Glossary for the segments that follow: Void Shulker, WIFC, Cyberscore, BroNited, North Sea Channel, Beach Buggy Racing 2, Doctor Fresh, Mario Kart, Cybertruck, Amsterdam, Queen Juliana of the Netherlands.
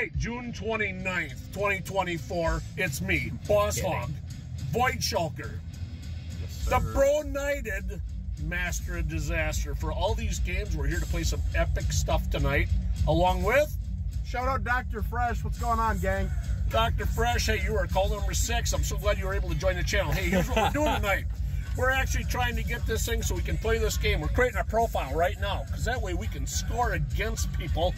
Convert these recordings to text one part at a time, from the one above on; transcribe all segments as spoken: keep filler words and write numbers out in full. date, June twenty-ninth, twenty twenty-four. It's me, Boss Hog, Void Shulker. Yes, the BroNited Master of Disaster. For all these games, we're here to play some epic stuff tonight, along with... Shout out Doctor Fresh. What's going on, gang? Doctor Fresh, hey, you are call number six. I'm so glad you were able to join the channel. Hey, here's what we're doing tonight. We're actually trying to get this thing so we can play this game. We're creating a profile right now, because that way we can score against people.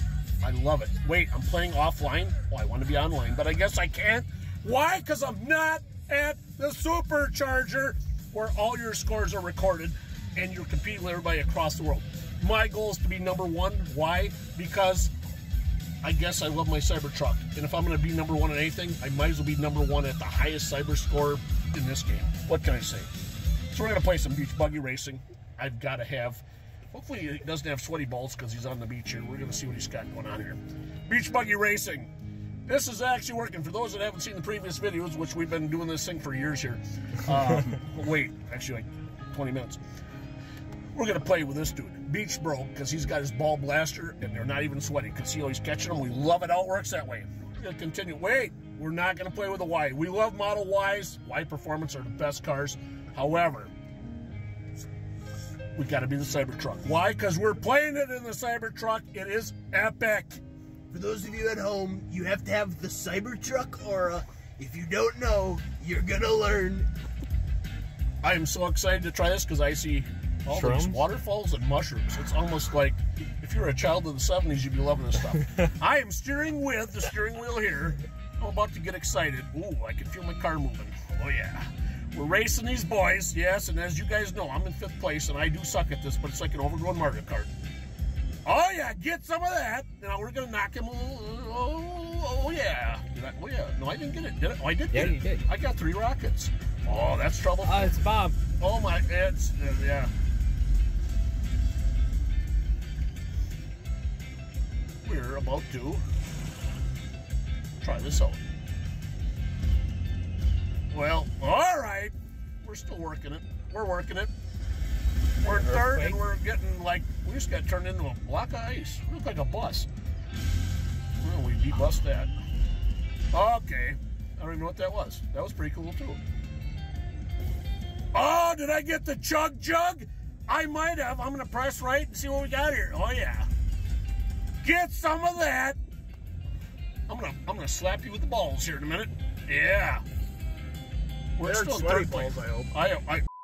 I love it. Wait, I'm playing offline? Well, I want to be online, but I guess I can't. Why? Because I'm not at the Supercharger, where all your scores are recorded, and you're competing with everybody across the world. My goal is to be number one. Why? Because I guess I love my Cybertruck, and if I'm going to be number one at anything, I might as well be number one at the highest Cyberscore in this game. What can I say? So we're going to play some beach buggy racing. I've got to have... Hopefully he doesn't have sweaty balls because he's on the beach here. We're going to see what he's got going on here. Beach Buggy Racing. This is actually working. For those that haven't seen the previous videos, which we've been doing this thing for years here. Uh, wait, actually like twenty minutes. We're going to play with this dude, Beach Bro, because he's got his ball blaster and they're not even sweaty because he always catching them. We love it how it works that way. We're going to continue. Wait, we're not going to play with a Y. We love Model Ys. Y Performance are the best cars. However... we got to be the Cybertruck. Why? Because we're playing it in the Cybertruck. It is epic. For those of you at home, you have to have the Cybertruck aura. If you don't know, you're going to learn. I am so excited to try this because I see all Shrooms? These waterfalls and mushrooms. It's almost like if you were a child of the seventies, you'd be loving this stuff. I am steering with the steering wheel here. I'm about to get excited. Ooh, I can feel my car moving. Oh, yeah. We're racing these boys, yes, and as you guys know, I'm in fifth place, and I do suck at this, but it's like an overgrown Mario Kart. Oh, yeah, get some of that. Now we're going to knock him. Oh, oh, yeah. Did I, oh, yeah. No, I didn't get it. Did I? Oh, I did get yeah, it. Yeah, you did. I got three rockets. Oh, that's trouble. Oh, uh, it's Bob. Oh, my. It's, uh, yeah. We're about to try this out. Well, all right. We're still working it. We're working it. We're in third, and we're getting like, we just got turned into a block of ice. We look like a bus. Well, we debussed that. Okay. I don't even know what that was. That was pretty cool, too. Oh, did I get the chug jug? I might have. I'm going to press right and see what we got here. Oh, yeah. Get some of that. I'm going to I'm gonna slap you with the balls here in a minute. Yeah. We're still sweaty balls, I hope. I,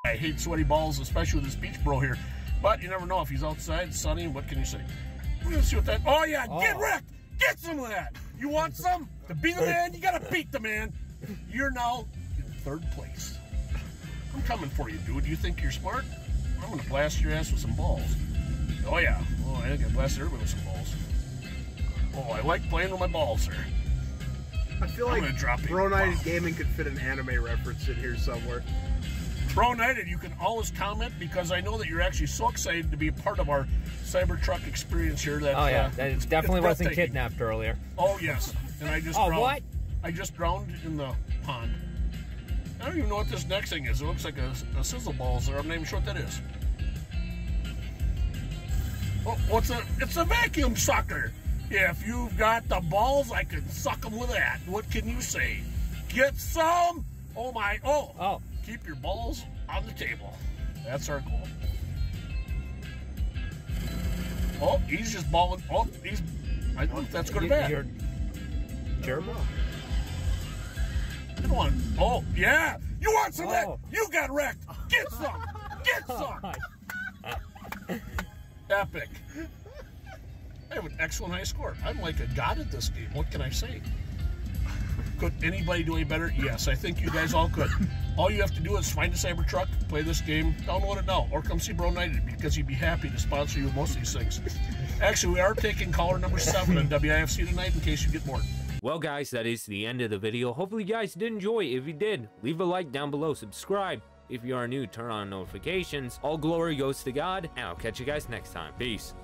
I, I hate sweaty balls, especially with this beach bro here. But you never know if he's outside, sunny, what can you say? We're going to see what that... Oh, yeah, oh. Get wrecked! Get some of that! You want some? To be the man, you got to beat the man. You're now in third place. I'm coming for you, dude. You think you're smart? I'm going to blast your ass with some balls. Oh, yeah. Oh, I think I blasted everybody with some balls. Oh, I like playing with my balls, sir. I feel I'm like BroNited Gaming could fit an anime reference in here somewhere. BroNited, you can always comment because I know that you're actually so excited to be a part of our Cybertruck experience here. That, oh, yeah. Uh, that it's definitely it's wasn't kidnapped earlier. Oh, yes. And I just oh, drowned. What? I just drowned in the pond. I don't even know what this next thing is. It looks like a, a sizzle ball, so I'm not even sure what that is. Oh, what's that? It's a vacuum sucker. If you've got the balls, I can suck them with that. What can you say? Get some! Oh my, oh! Oh. Keep your balls on the table. That's our goal. Oh, he's just balling. Oh, he's, I don't think that's good or bad. You're terrible. You don't want, oh, yeah! You want some of that? You got wrecked! Get some! Get some! Epic. I have an excellent high score. I'm like a god at this game. What can I say? Could anybody do any better? Yes, I think you guys all could. All you have to do is find a Cybertruck, play this game, download it now, or come see BroNited because he'd be happy to sponsor you with most of these things. Actually, we are taking caller number seven on W I F C tonight in case you get bored. Well, guys, that is the end of the video. Hopefully, you guys did enjoy. If you did, leave a like down below, subscribe. If you are new, turn on notifications. All glory goes to God, and I'll catch you guys next time. Peace.